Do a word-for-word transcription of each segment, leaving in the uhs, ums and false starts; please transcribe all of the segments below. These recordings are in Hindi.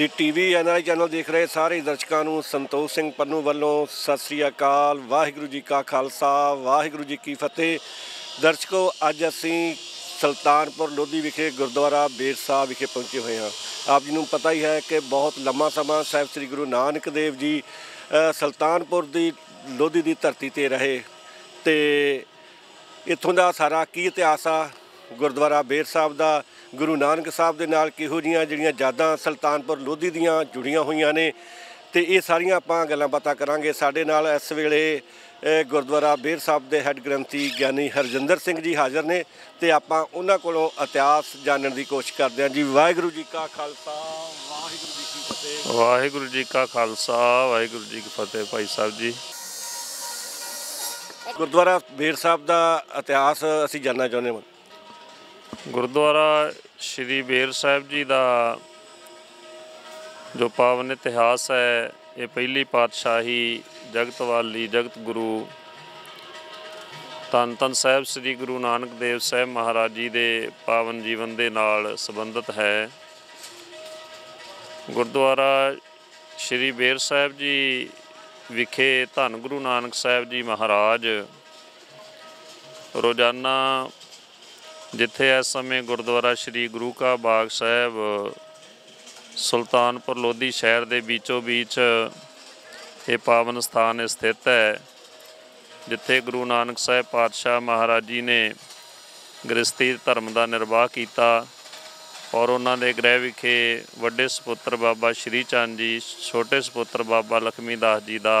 The TV N I channel देख रहे सारे दर्शकों को संतोष सिंह पन्नू वालों सत श्री अकाल। वाहिगुरु जी का खालसा वाहिगुरु जी की फतेह। दर्शकों अज असी सुलतानपुर लोधी विखे गुरुद्वारा बेर साहिब विखे पहुँचे हुए हैं। आप जी को पता ही है कि बहुत लंबा समा साहिब श्री गुरु नानक देव जी सुलतानपुर की लोधी की धरती पर रहे तो इतों का सारा की इतिहास आ गुरुद्वारा बेर साहब का गुरु नानक साहब के नाल किहो जिहियां जिहड़ियां यादां सुलतानपुर लोधी दियां जुड़ियां हुई ने तो ये सारिया आपां गल्लां बातां करांगे। साडे नाल इस वेले गुरुद्वारा बेर साहब के हैड ग्रंथी ज्ञानी हरजिंदर सिंह जी हाज़र ने तो आपां उन्हां कोलों इतिहास जानने की कोशिश करते हैं। जी वाहिगुरू जी का खालसा वाहिगुरू जी की फतेह। वाहिगुरू जी का खालसा वाहिगुरू जी की फतेह। भाई साहब जी गुरुद्वारा बेर साहब का इतिहास असीं जानना चाहुंदे हां। गुरुद्वारा श्री बेर साहब जी का जो पावन इतिहास है ये पहली पातशाही जगत वाली जगत गुरु धन धन साहब श्री गुरु नानक देव साहब महाराज जी के पावन जीवन के नाल संबंधित है। गुरुद्वारा श्री बेर साहब जी विखे धन गुरु नानक साहब जी महाराज रोजाना जिथे इस समय गुरुद्वारा श्री गुरु का बाग साहब सुल्तानपुर लोधी शहर के बीचों बीच ये पावन स्थान स्थित है जिथे गुरु नानक साहब पातशाह महाराज जी ने गृहस्थी धर्म का निर्वाह किया और उन्होंने गृह विखे वड्डे सपुत्र बाबा श्री चंद जी छोटे सपुत्र बाबा लख्मी दास जी का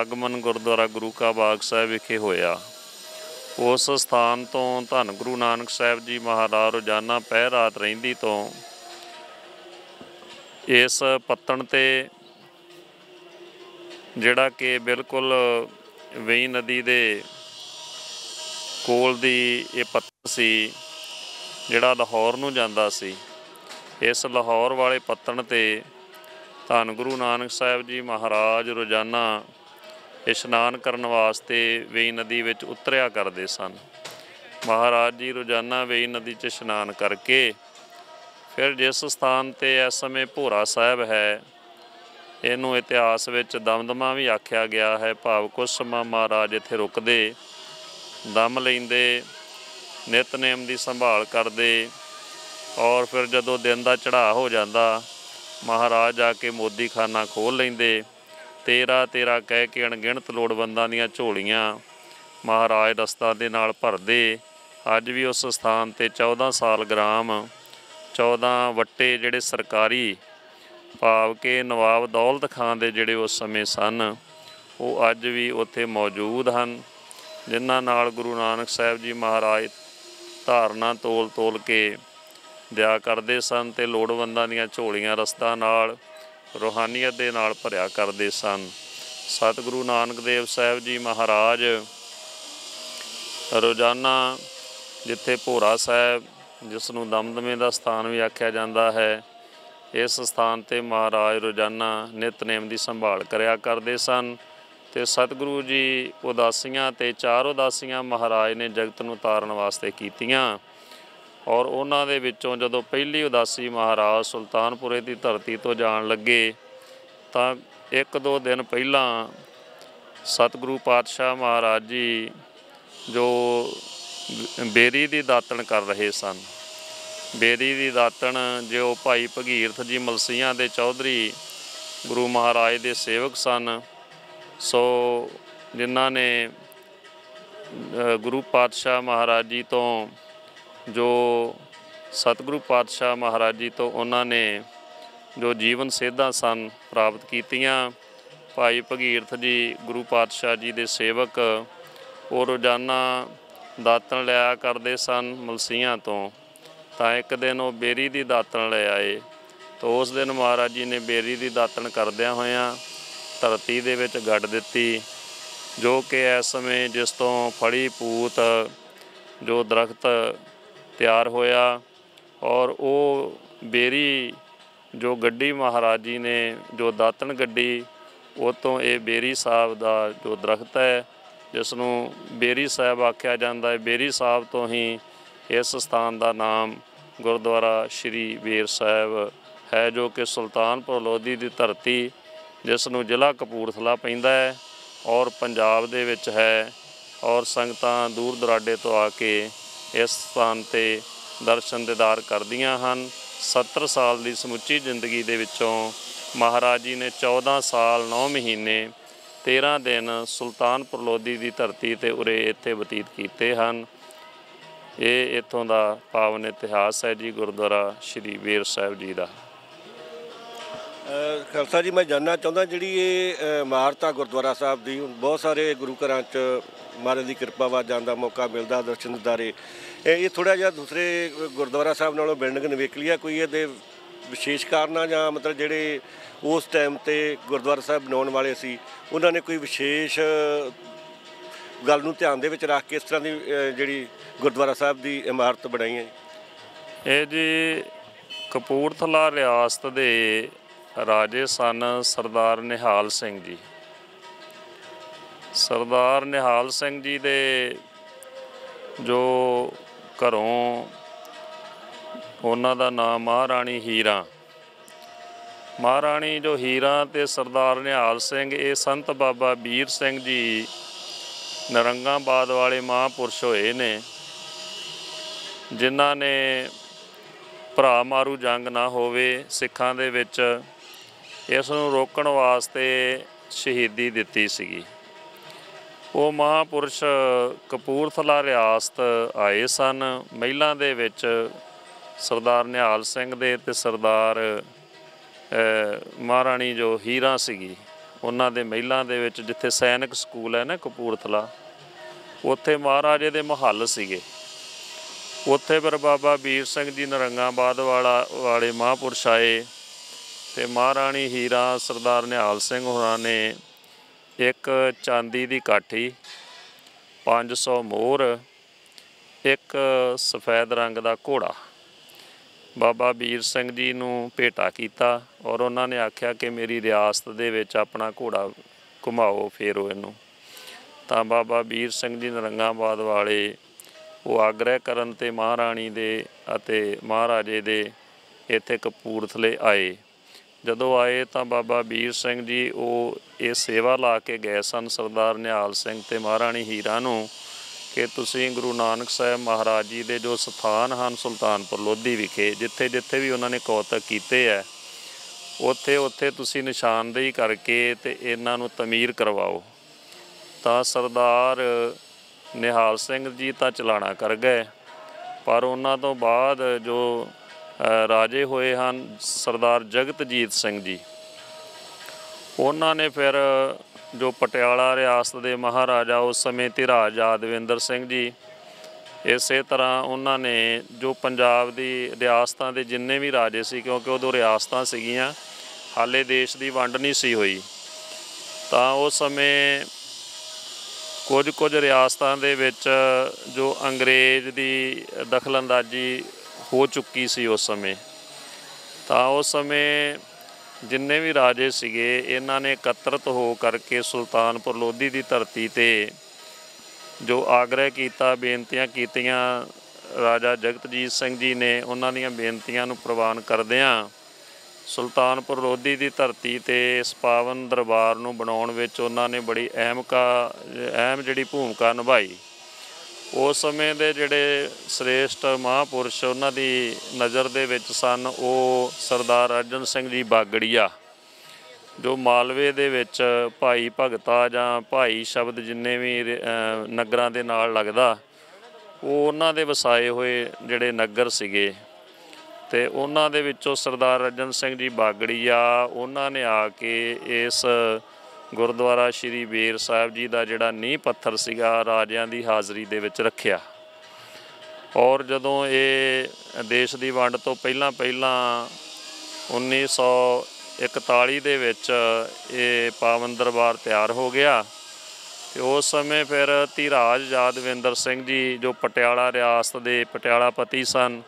आगमन गुरुद्वारा गुरु का बाग साहब विखे होया। उस स्थान तो धन गुरु नानक साहब जी महाराज रोजाना पहर रात रहिंदी तो इस पत्तन ते जिहड़ा कि बिल्कुल वेई नदी दे कोल दी ये पत्तन सी जिहड़ा लाहौर नूं जांदा सी। इस लाहौर वाले पत्तन ते धन गुरु नानक साहब जी महाराज रोजाना इशनान करने वास्ते वेई नदी में उतरिया करते सन। महाराज जी रोजाना वेई नदी च इशनान करके फिर जिस स्थान ते इस समय भोरा साहब है इनू इतिहास दमदमा भी आख्या गया है। भाव कुछ समा महाराज इत्थे रुकते दम लेंदे नितनेम की संभाल करते और फिर जदों दिन का चढ़ाव हो जाता महाराज आके मोदी खाना खोल लेंदे। तेरह तेरह कह के अणगिणत लोड़वंदां दीआं झोलियां महाराज रस्ता दे नाल भरदे। अज भी उस स्थान ते चौदह साल ग्राम चौदह वट्टे जिहड़े सरकारी भाव के नवाब दौलत खान दे जिहड़े उस समय सन वो अज भी उत्थे मौजूद हन जिन्हां नाल गुरु नानक साहब जी महाराज धारना तोल तोल के दिया करदे सन ते लोड़वंदां दीआं झोलियां रस्ता नाल रूहानीयत दे नाल भरिया करते सन। सतगुरु नानक देव साहब जी महाराज रोजाना जिथे भोरा साहब जिसनों दमदमे का स्थान भी आख्या जाता है इस स्थान पर महाराज रोजाना नितनेम की संभाल कराया करते सन। तो सतगुरु जी उदासियां ते चार उदासियां महाराज ने जगत नूं तारन वास्ते कीतियां और उन्हां दे विच्चों जदों पहली उदासी महाराज सुल्तानपुरे की धरती तो जान लगे तां एक दो दिन पहलां सतगुरु पातशाह महाराज जी जो बेरी की दातन कर रहे सन। बेरी की दातन जो भाई भगीरथ जी मलसियां दे चौधरी गुरु महाराज के सेवक सन सो जिन्हां ने गुरु पातशाह महाराज जी तो जो सतगुरु पातशाह महाराज जी तो उन्होंने जो जीवन सेधा सन प्राप्त कीतियां। भाई भगीरथ जी गुरु पातशाह जी के सेवक वो रोजाना दातन लिया करते सन मलसियां तो तां एक दिन वो बेरी की दातन ले आए तो उस दिन महाराज जी ने बेरी की दातन करदिया होया धरती दे विच गड़ दित्ती जो कि इस समय जिस तों फड़ी पूत जो दरख्त तैयार होया और वो बेरी जो गड्डी महाराज जी ने जो दातन गड्डी वो तो ये बेरी साहब का जो दरख्त है जिसनों बेरी साहब आख्या जाता है। बेरी साहब तो ही इस स्थान का नाम गुरुद्वारा श्री बेर साहब है जो कि सुलतानपुर लोधी की धरती जिसनों जिला कपूरथला पैंदा है और पंजाब दे विच है और संगतां दूर दराडे तो आके इस स्थान ते दर्शन दीदार करदियां हन। सत्तर साल की समुची जिंदगी दे विचों महाराज जी ने चौदह साल नौ महीने तेरह दिन सुल्तानपुर लोधी की धरती ते उरे इत्थे बतीत कीते हन। ये इत्थों का पावन इतिहास है जी गुरुद्वारा श्री बेर साहिब जी का। खालसा जी मैं जानना चाहता जी इमारत गुरुद्वारा साहब की बहुत सारे गुरु घर महाराज की कृपा वा जाने का मौका मिलता दर्शन दारे ये थोड़ा जहा दूसरे गुरुद्वारा साहब नालों बिल्डिंग नवेकली है कोई ये विशेष कारण या मतलब जेडे उस टाइम ते गुरुद्वारा साहब बनाने वाले सी उन्होंने कोई विशेष गल नूं ध्यान दे विच रख के इस तरह की जिहड़ी गुरुद्वारा साहब की इमारत बनाई है। ये जी कपूरथला रियासत दे राजे सन सरदार निहाल सिंह जी। सरदार निहाल सिंह जी दे जो घरों उन्हां दा नाम महाराणी हीरां। महाराणी जो हीरां ते सरदार निहाल सिंह ये संत बाबा बीर सिंह जी नरंगाबाद वाले महापुरुष होए ने जिन्हां ने भरा मारू जंग ना होवे सिखां दे विच इस नूं रोकण वास्ते शहीदी दित्ती सीगी। वो महापुरुष कपूरथला रियासत आए सन। महिला दे विच सरदार निहाल सिंह दे ते सरदार महाराणी जो हीरां सीगी उन्हां दे महिला दे विच जिथे सैनिक स्कूल है ना कपूरथला उत्थे महाराजे दे महल सीगे। उत्थे पर बाबा बीर सिंह जी नरंगाबाद वाला वाले महापुरुष आए ते महाराणी हीरां सरदार निहाल सिंह होरां ने एक चांदी की काठी पाँच सौ मोहर एक सफेद रंग का घोड़ा बाबा बीर सिंह जी नू भेटा किया और उन्होंने आख्या कि मेरी रियासत दे विच अपना घोड़ा घुमाओ फेरो इनू। तो बाबा बीर सिंह जी नरंगाबाद वाले वो आग्रह करन ते महाराणी दे अते महाराजे दे इत्थे कपूरथले आए। जदों आए तो बाबा बीर सिंह जी वो ये सेवा ला के गए सन सरदार निहाल सिंह ते महाराणी हीरां नूं कि तुसीं गुरु नानक साहब महाराज जी दे जो स्थान हैं सुल्तानपुर लोधी विखे जिथे जिथे भी उन्होंने कौतक कीते है उत्थे उत्थे तुसीं निशानदेही करके ते इन्हां नूं तमीर करवाओ। तो सरदार निहाल सिंह जी तो चलाणा कर गए पर उन्हां तों बाद जो राजे हुए हैं सरदार जगत जीत सिंह जी उन्होंने फिर जो पटियाला रियासत के महाराजा उस समय धिराज यादवेंद्र सिंह जी इस तरह उन्होंने जो पंजाब की रियासतों के जिन्ने भी राजे सी क्योंकि उदों रियासतां सीगियां हाले देश की वंड नहीं सी हुई तो उस समय कुछ कुछ रियासतों के विच जो अंग्रेज़ की दखलअंदाजी हो चुकी सी उस समय। तो उस समय जिन्ने भी राजे सीगे इन्हां ने एकत्रित हो करके सुल्तानपुर लोधी की धरती ते जो आग्रह किया बेनतियां कीतियां राजा जगतजीत सिंह जी ने उन्हां दीयां बेनतियां नूं प्रवान करदियां सुल्तानपुर लोधी की धरती ते इस पावन दरबार नूं बनाउण विच उन्हां ने बड़ी अहम का अहम जिहड़ी भूमिका निभाई। उस समय के जोड़े श्रेष्ठ महापुरुष उन्होंने नज़र दे सन वो सरदार रजन सिंह जी बागड़िया जो मालवे दे विच भाई भगता जां भाई शब्द जिन्ने भी नगरां दे नाल लगदा वो उन्हां दे वसाए हुए जोड़े नगर सीगे ते उन्हां दे विचों सरदार रजन सिंह जी बागड़िया उन्होंने आके इस गुरुद्वारा श्री बेर साहब जी का जोड़ा नींह पत्थर सीगा राजियां दी हाज़री दे विच रखिया। और जदों ये देश की वंड तो पहला पहला उन्नीस सौ इकताली दे विच ये पावन दरबार तैयार हो गया। उस समय फिर धिराज यादवेंद्र सिंह जी जो पटियाला रियासत के पटियाला पति सन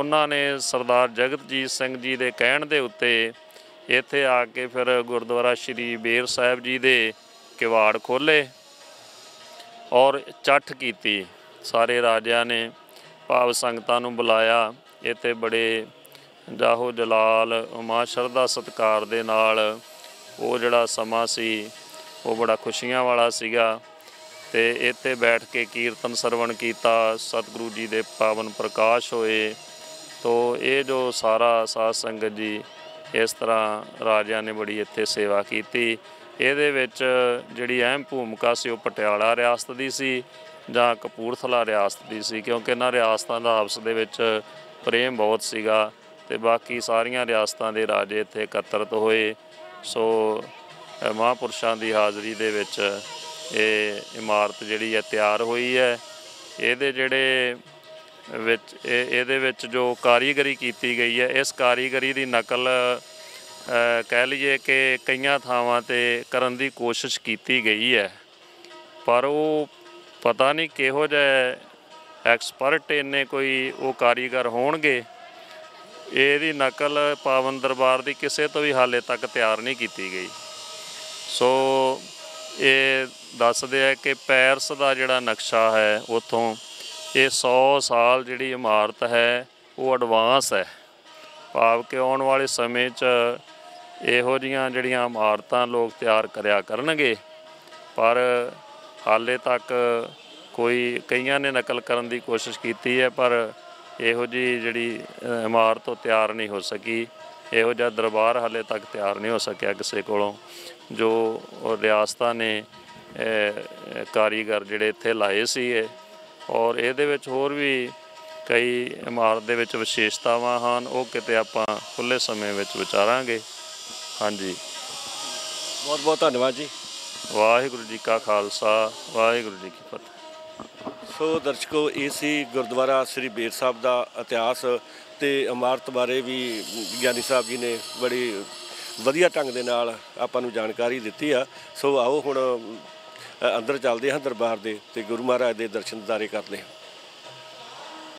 उन्होंने सरदार जगतजीत सिंह जी के कहण दे उत्ते इत्थे आके फिर गुरुद्वारा श्री बेर साहिब जी दे किवाड़ खोले और चट्ठ कीती। सारे राजियां ने भाव संगतां नूं बुलाया इत्थे बड़े जाहो जलाल माँ शरदा सत्कार दे नाल वो जड़ा समा सी वो बड़ा खुशियां वाला सीगा ते इत्थे बैठ के कीर्तन सरवण किया सतगुरु जी दे पावन प्रकाश होए। तो ये जो सारा साध संगत जी इस तरह राजा ने बड़ी इत्थे सेवा की। ਇਹਦੇ ਵਿੱਚ ਜਿਹੜੀ ਅਹਿਮ ਭੂਮਿਕਾ ਸੀ ਉਹ ਪਟਿਆਲਾ ਰਿਆਸਤ ਦੀ ਸੀ ਜਾਂ ਕਪੂਰਥਲਾ ਰਿਆਸਤ ਦੀ ਸੀ, ਕਿਉਂਕਿ ਇਹਨਾਂ ਰਿਆਸਤਾਂ ਦਾ ਆਪਸ ਦੇ ਵਿੱਚ ਪ੍ਰੇਮ ਬਹੁਤ ਸੀਗਾ ਅਤੇ ਬਾਕੀ ਸਾਰੀਆਂ ਰਿਆਸਤਾਂ ਦੇ ਰਾਜੇ ਇੱਥੇ ਇਕੱਤਰਿਤ ਹੋਏ। ਸੋ ਮਹਾਂਪੁਰਸ਼ਾਂ ਦੀ ਹਾਜ਼ਰੀ ਦੇ ਵਿੱਚ ਇਹ ਇਮਾਰਤ ਜਿਹੜੀ ਹੈ ਤਿਆਰ ਹੋਈ ਹੈ। ਇਹਦੇ ਜਿਹੜੇ ਵਿੱਚ ਇਹਦੇ ਵਿੱਚ ਜੋ ਕਾਰੀਗਰੀ ਕੀਤੀ ਗਈ ਹੈ, ਇਸ ਕਾਰੀਗਰੀ ਦੀ ਨਕਲ कह लीए कि कई थावां ते करन दी कोशिश की गई है, पर वो पता नहीं किहो जिहा एक्सपर्ट इन्ने कोई वो कारीगर होणगे। इहदी नकल पावन दरबार दी किसी तो भी हाले तक तैयार नहीं की गई। सो ये दसदे है कि पैरिस का जिहड़ा नक्शा है उतों ये सौ साल जिहड़ी इमारत है वो एडवांस है, भाव के आने वाले समय च इहो जिहियां जिहड़ियां इमारतां लोग तैयार करिया करनगे, पर हाले तक कोई कईयां ने नकल करन दी कोशिश कीती है पर इहो जी जिहड़ी इमारत तैयार नहीं हो सकी। इहो जिहा दरबार हाले तक तैयार नहीं हो सकिया किसी कोलों। जो रियासतां ने कारीगर जिहड़े इत्थे लाए सीगे और इहदे विच होर भी कई इमारत दे विच विशेषतावां हन, ओह किते आपां खुले समय विच विचारांगे। हाँ जी, बहुत बहुत धन्यवाद जी। वाहिगुरु जी का खालसा, वाहिगुरु जी की फतेह। सो दर्शकों, ये सी गुरुद्वारा श्री बेर साहब का इतिहास ते इमारत बारे भी ज्ञानी साहब जी ने बड़ी वधिया ढंग दे नाल आपां नूं जानकारी दित्ती आ। सो आओ हुण अंदर चलदे हां दरबार दे ते गुरु महाराज दे दर्शन दारे करदे हां।